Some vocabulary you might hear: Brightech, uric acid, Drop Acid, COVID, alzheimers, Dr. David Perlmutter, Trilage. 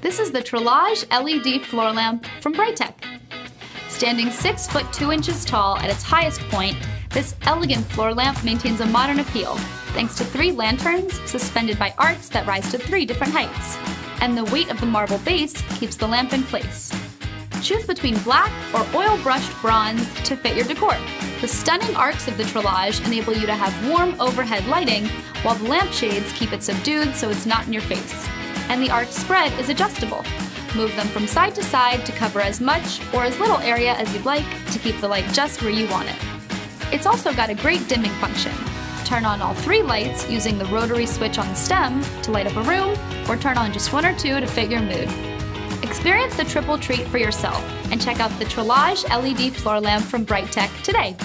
This is the Trilage LED floor lamp from Brightech. Standing 6 foot 2 inches tall at its highest point, this elegant floor lamp maintains a modern appeal, thanks to 3 lanterns suspended by arcs that rise to 3 different heights. And the weight of the marble base keeps the lamp in place. Choose between black or oil-brushed bronze to fit your decor. The stunning arcs of the Trilage enable you to have warm overhead lighting, while the lampshades keep it subdued so it's not in your face. And the arc spread is adjustable. Move them from side to side to cover as much or as little area as you'd like to keep the light just where you want it. It's also got a great dimming function. Turn on all 3 lights using the rotary switch on the stem to light up a room, or turn on just 1 or 2 to fit your mood. Experience the triple treat for yourself and check out the Trilage LED floor lamp from Brightech today.